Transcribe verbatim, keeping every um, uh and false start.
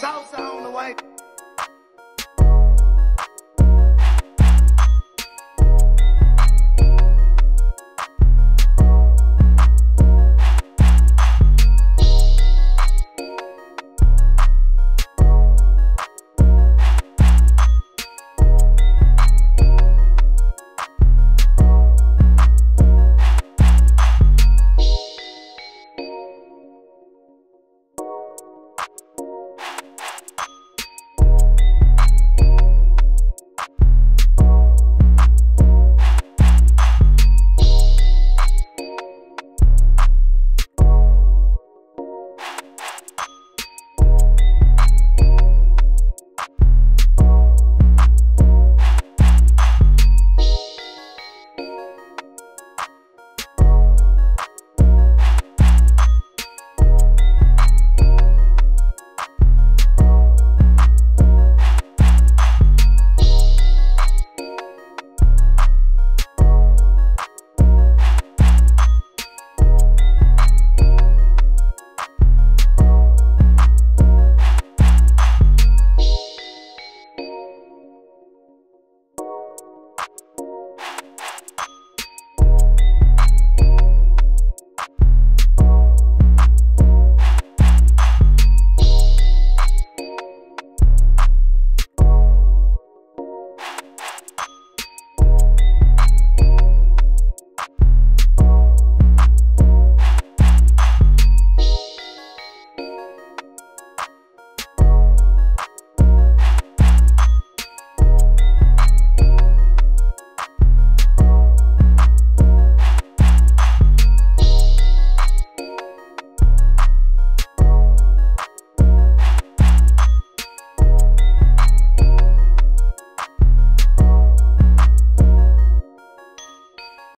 salsa on the way.